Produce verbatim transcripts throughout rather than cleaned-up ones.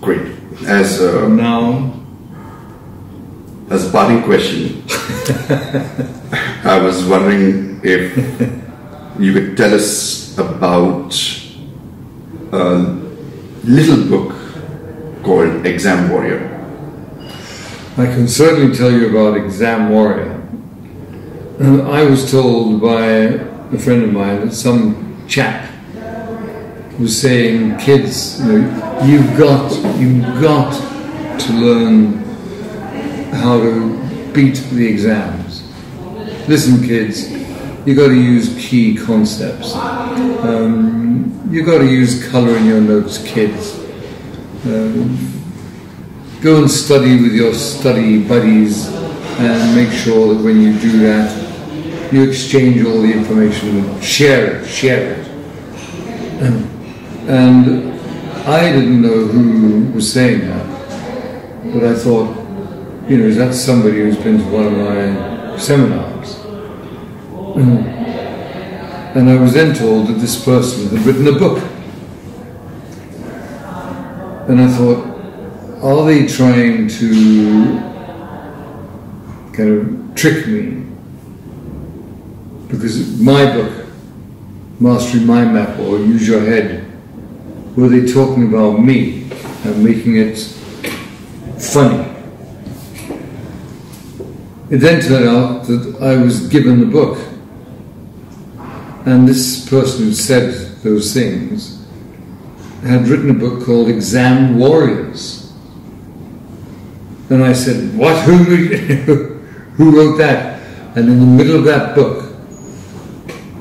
Great. As uh, now, as a parting question, I was wondering if you could tell us about a little book called Exam Warrior. I can certainly tell you about Exam Warrior. I was told by a friend of mine that some chap was saying, kids, you know, you've got, you've got to learn how to beat the exams. Listen, kids, you've got to use key concepts. Um, you've got to use colour in your notes, kids. Um, go and study with your study buddies and make sure that when you do that, you exchange all the information, share it, share it. Um, and I didn't know who was saying that, but I thought, you know, is that somebody who's been to one of my seminars? And I was then told that this person had written a book. And I thought, are they trying to kind of trick me? Because my book, Mastery Mind Map or Use Your Head, were they talking about me and making it funny? It then turned out that I was given a book, and this person who said those things had written a book called Exam Warriors. And I said, what? Who, who wrote that? And in the middle of that book,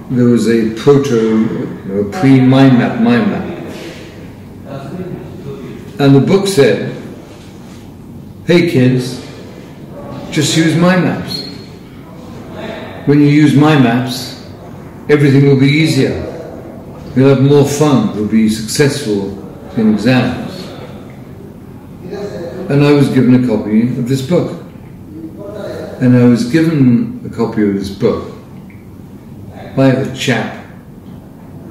there was a proto, you know, pre-mind map, mind map. And the book said, hey kids, just use mind maps. When you use mind maps, everything will be easier. You'll have more fun, you'll be successful in exams. And I was given a copy of this book. And I was given a copy of this book by the chap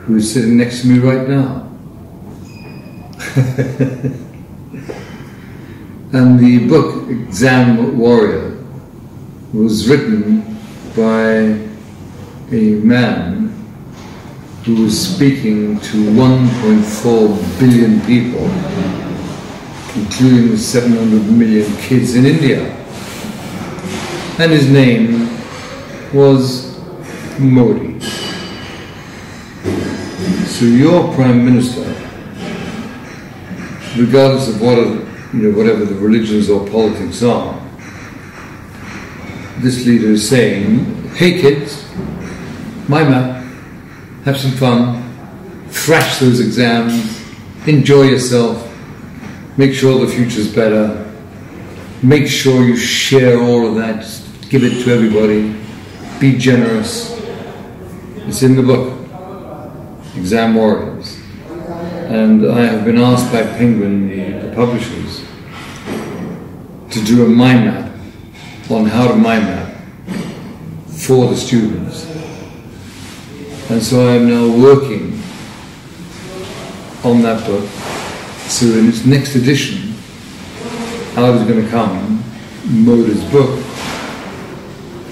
who is sitting next to me right now. And the book, Exam Warrior, was written by a man who was speaking to one point four billion people, including seven hundred million kids in India. And his name was Modi. So your Prime Minister, regardless of what a you know, whatever the religions or politics are, this leader is saying, hey kids, mind map, have some fun, thrash those exams, enjoy yourself, make sure the future's better, make sure you share all of that, give it to everybody, be generous. It's in the book, Exam Warriors. And I have been asked by Penguin, the, the publishers, to do a mind map on how to mind map for the students. And so I am now working on that book. So in its next edition, out is going to come Modi's book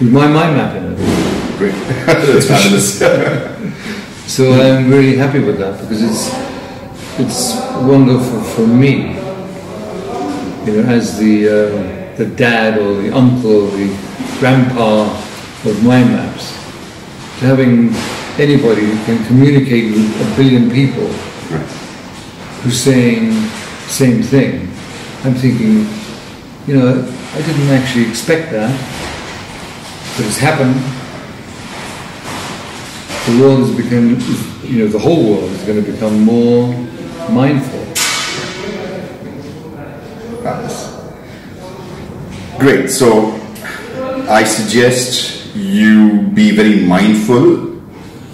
with my mind map in it. Great. That's fabulous. So I am really happy with that, because it's It's wonderful for me, you know, as the uh, the dad or the uncle or the grandpa of mind maps, to having anybody who can communicate with a billion people who's saying the same thing. I'm thinking, you know, I didn't actually expect that, but it's happened. The world has become, you know, the whole world is going to become more mindful. Nice. Great. So I suggest you be very mindful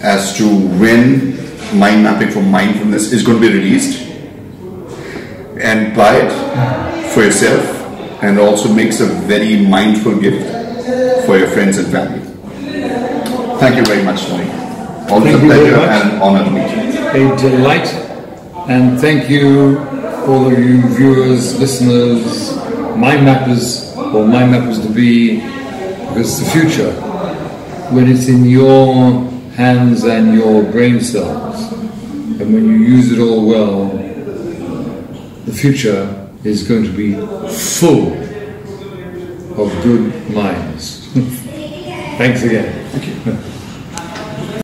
as to when Mind Mapping for Mindfulness is going to be released, and buy it for yourself, and also makes a very mindful gift for your friends and family. Thank you very much, Tony. Always a pleasure and an honor to meet you. A delight. And thank you all of you viewers, listeners, mind mappers, or mind mappers to be, because it's the future, when it's in your hands and your brain cells, and when you use it all well, the future is going to be full of good minds. Thanks again. Thank you.